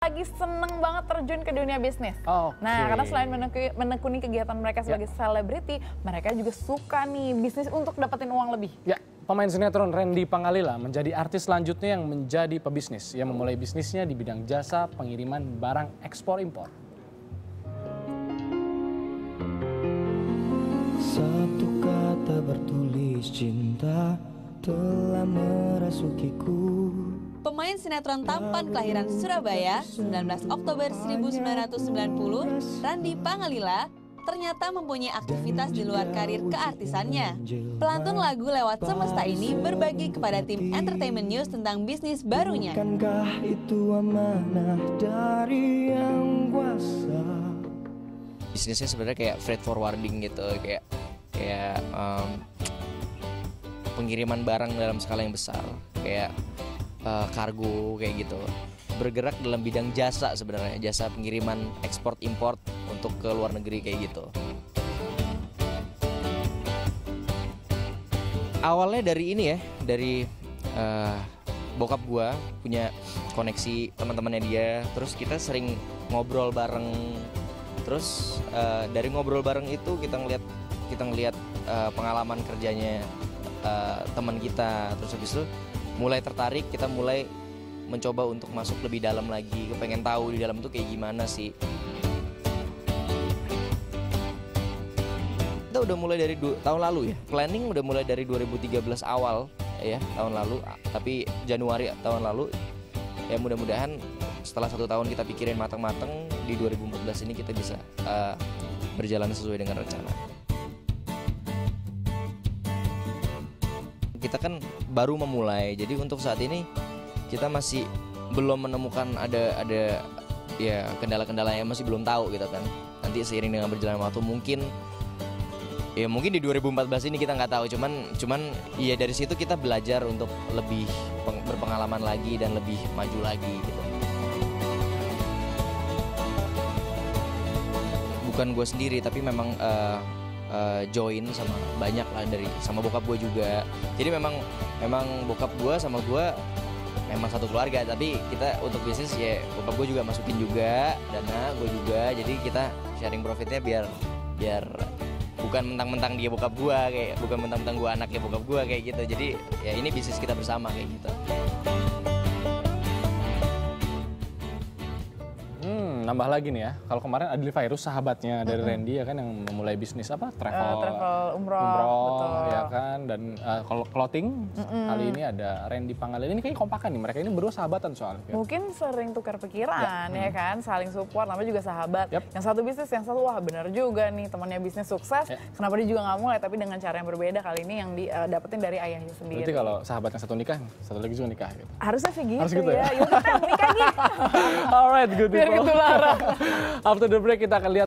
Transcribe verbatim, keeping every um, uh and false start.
Lagi seneng banget terjun ke dunia bisnis. Oh, okay. Nah, karena selain menekuni, menekuni kegiatan mereka sebagai selebriti, yeah. mereka juga suka nih bisnis untuk dapetin uang lebih. Ya, yeah. Pemain sinetron Randy Pangalila menjadi artis selanjutnya yang menjadi pebisnis. Yang memulai bisnisnya di bidang jasa pengiriman barang ekspor-impor. Satu kata bertulis cinta telah merasukiku. Pemain sinetron tampan kelahiran Surabaya, sembilan belas Oktober seribu sembilan ratus sembilan puluh, Randy Pangalila ternyata mempunyai aktivitas di luar karir keartisannya. Pelantun lagu Lewat Semesta ini berbagi kepada tim Entertainment News tentang bisnis barunya. Bukankah itu amanah dari yang kuasa? Bisnisnya sebenarnya kayak freight forwarding gitu, kayak kayak um, pengiriman barang dalam skala yang besar, kayak Uh, kargo kayak gitu, bergerak dalam bidang jasa sebenarnya, jasa pengiriman ekspor import untuk ke luar negeri kayak gitu. Awalnya dari ini ya, dari uh, bokap gua punya koneksi teman-temannya dia, terus kita sering ngobrol bareng, terus uh, dari ngobrol bareng itu kita ngeliat kita ngeliat uh, pengalaman kerjanya uh, teman kita, terus habis itu mulai tertarik, kita mulai mencoba untuk masuk lebih dalam lagi, pengen tahu di dalam tuh kayak gimana sih. Kita udah mulai dari tahun lalu ya, planning udah mulai dari dua ribu tiga belas awal ya, tahun lalu, tapi Januari tahun lalu. Ya mudah-mudahan setelah satu tahun kita pikirin matang-matang, di dua ribu empat belas ini kita bisa uh, berjalan sesuai dengan rencana. Kita kan baru memulai, jadi untuk saat ini kita masih belum menemukan ada ada ya kendala-kendala yang masih belum tahu gitu kan. Nanti seiring dengan berjalan waktu mungkin ya mungkin di dua ribu empat belas ini kita nggak tahu, cuman cuman ya dari situ kita belajar untuk lebih berpengalaman lagi dan lebih maju lagi gitu. Bukan gue sendiri tapi memang uh, Uh, join sama banyak lah dari sama bokap gue juga, jadi memang memang bokap gue sama gue memang satu keluarga, tapi kita untuk bisnis ya bokap gue juga masukin juga dana, gue juga, jadi kita sharing profitnya biar biar bukan mentang-mentang dia bokap gue, kayak bukan mentang-mentang gue anaknya bokap gue kayak gitu, jadi ya ini bisnis kita bersama kayak gitu. Tambah lagi nih ya, kalau kemarin Adli Fairus sahabatnya dari mm-hmm. Randy ya kan yang memulai bisnis apa travel, uh, travel umroh, umroh betul. Ya kan, dan uh, kalau clothing mm-hmm. kali ini ada Randy Pangalila, ini kayak kompakan nih, mereka ini berdua sahabatan soalnya. Mungkin sering tukar pikiran ya, ya hmm. kan, saling support, namanya juga sahabat. Yep. Yang satu bisnis, yang satu wah benar juga nih temannya bisnis sukses, ya. Kenapa dia juga nggak mulai tapi dengan cara yang berbeda kali ini yang didapetin uh, dari ayahnya sendiri. Berarti kalau sahabat yang satu nikah, satu lagi juga nikah. Gitu. Harusnya sih gitu, Harus gitu ya. ya. Yuk kita nikah nih. Alright, good people. After the break kita akan lihat